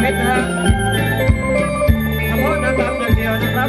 เพชรนะฮะเฉพาะน้ำดำอย่างเดียวนะครับ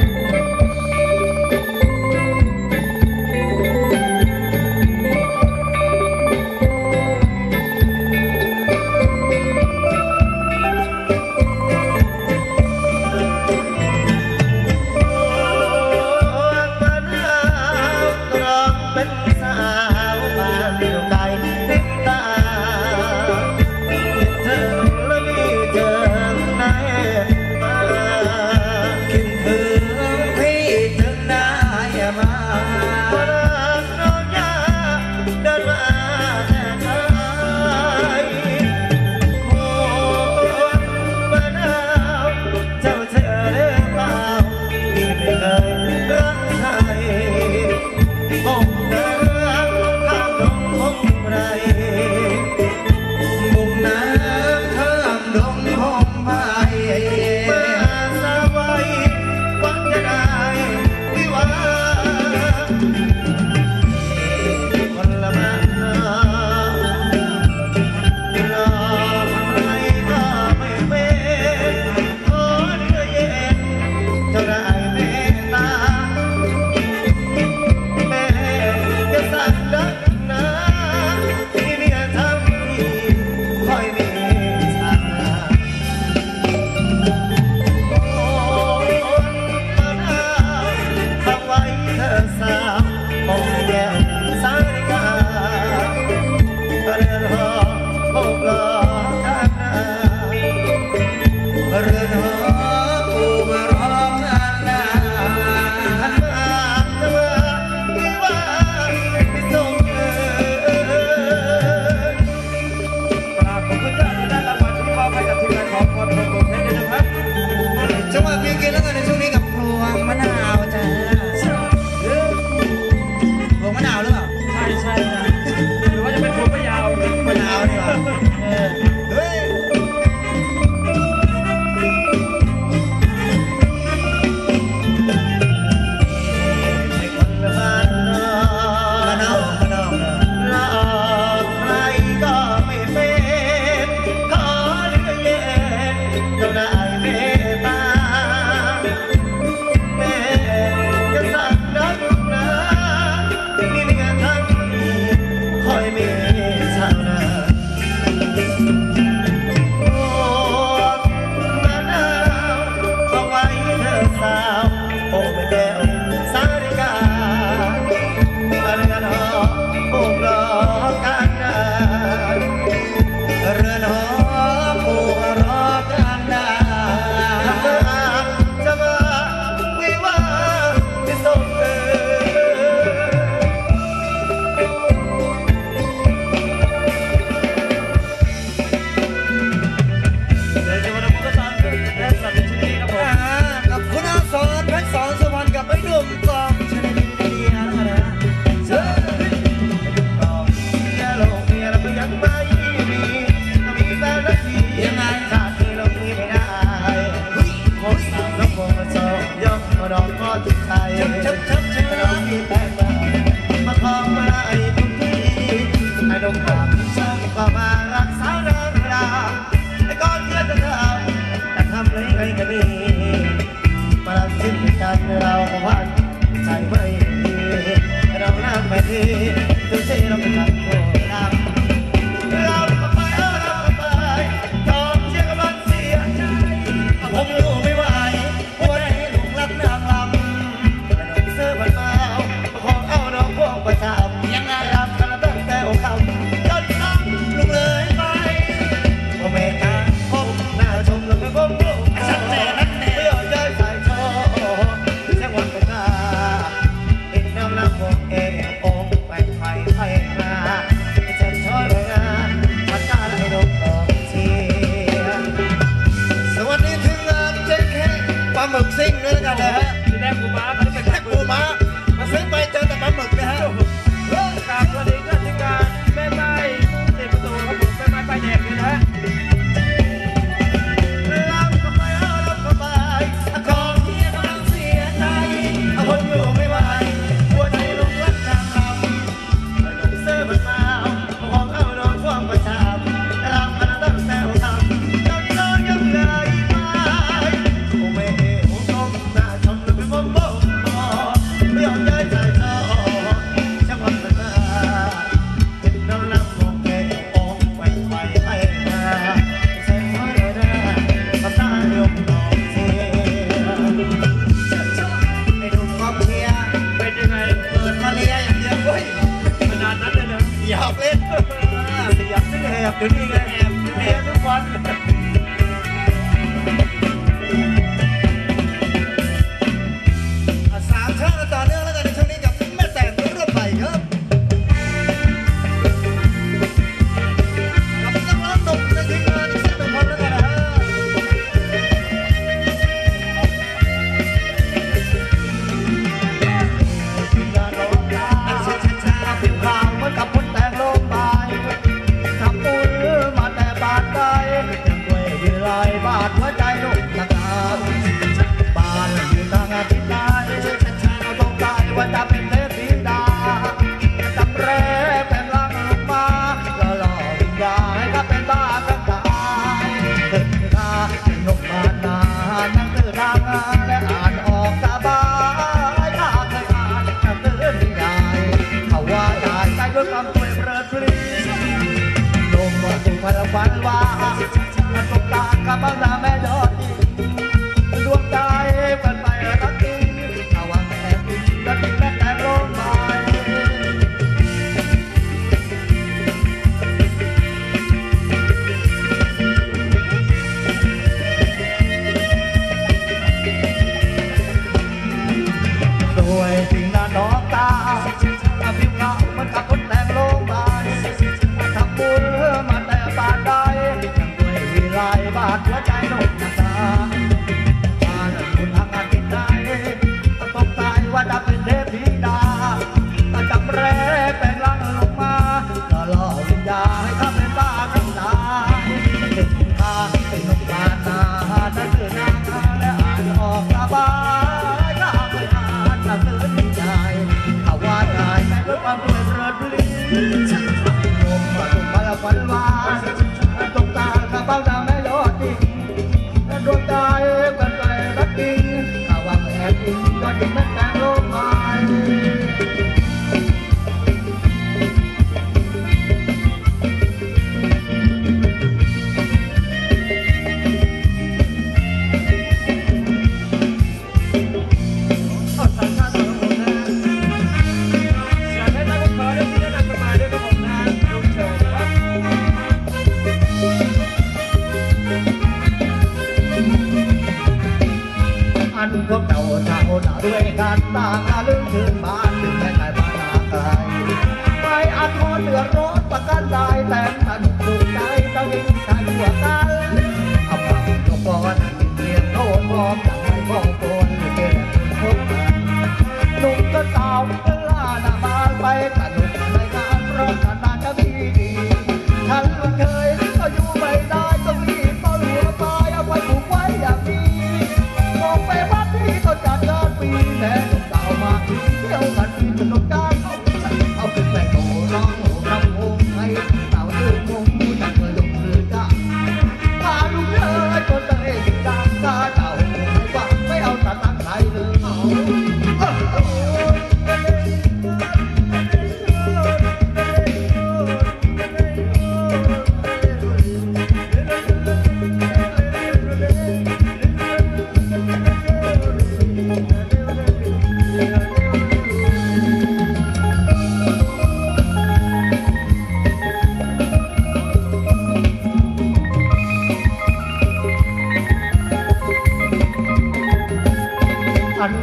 บาดหัวใจลูกตาตาบาดอยู่ทางอาทิตย์ใดต้องตายว่าจะเป็นเทพธิดาจำเรเป็นลังมาแล้วหลอกวิญญาณก็เป็นบ้าก็ตายเกิดข้าเป็นนกบาดนานั่งคือทางและอ่านออกสบายข้าเคยอ่านคำเตือนใหญ่เขาว่าตายใจด้วยความป่วยเปรอะพลีลมมาสู่พลังฝันว่าตกตาข้าบ้างนะแม่ยอดดีดวงใจฝันไปรักดีถ้าวังแอบดีรักดีแม่แต่ร้องไห้โดยสิ่งน่าน้องตาผิวขาวมันกับคนแต่ร้องไห้ทำบุญมาแต่ปานใดลายบาดหัวใจหนุ่มตาบาดคุณทางอาทิตย์ใดต้องตายว่าจะเป็นเทพธิดาจำเรแปลงร่างลงมาก็หล่อวิญญาณให้ข้าเป็นบ้าข้างตายถึงข้าเป็นนกบาดนานั่นคือนางและอ่านออกสบายข้าเคยอ่านหนังสือหนึ่งใจข่าวว่าตายแต่ด้วยความรวยเริดรีลมมาตุ่มมาละฝันว่าตกตาข้าบ้างนะแม่ยอดดีและดวงใจกันไปรักดีข้าวังแอบดีก็ดีแม้แต่โลกไม่พวกเจ้าชาวนาด้วยกันต่างอาลืมถึงบ้านถึงแม่ไก่บ้านนาไกลไปอาทรเดือดร้อนประกันได้แต่ท่านถูกใจต้องวิ่งทันหัวกันอภัยก็ป้อนเปลี่ยนโทษพร้อมใจของคนเป็นคนหนุ่มก็สาวก็ล่าหน้าบ้านไปสนุกในงานเพราะท่านน่าจะดีดีท่านมันเคยก็อยู่ไม่ได้ต้องรีบเอาหัวไปเอาไว้ผูกไว้อย่างนี้ไปวัดที่ก็จัดงานปีแม่ตกเต่ามาเที่ยวกันปีจนนกจ้างเอาขึ้นแต่โตร้องโหรำโหงให้เต่าดูงงมูจังเลยลงเรือจ้าพาลูกเธอจนได้ติดตามตาเต่าไม่ว่าไม่เอาตาตั้งใจเลย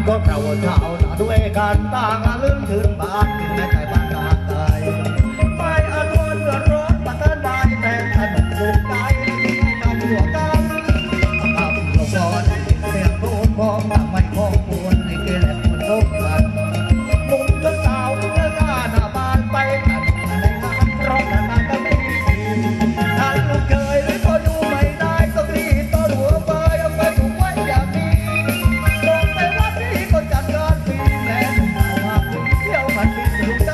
ก็เก่าเท่าหน้าด้วยกันต่างลืมถึงบ้านถึงแม่ไก่บ้านนาไกลไปอาทรเดือดร้อนประกันได้แต่ท่านถูกใจมาหัวกันทำละครเสียงโทนมองทำไมคงควรในเกล็ดมันลบกันมุมจนสาวเลิกหน้าบ้านไปกันในงานร้องนานก็ไม่มีทีท่านเคยหรือก็อยู่ไม่ได้ก็รีบต่อหัวไปเอาไปถูกไว้อย่างนี้ไปวัดที่ก็จัดงานปีแม่ตกเต่ามาเที่ยวกันปีสุด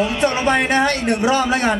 ผมจบลงไปนะฮะอีก1 รอบแล้วกัน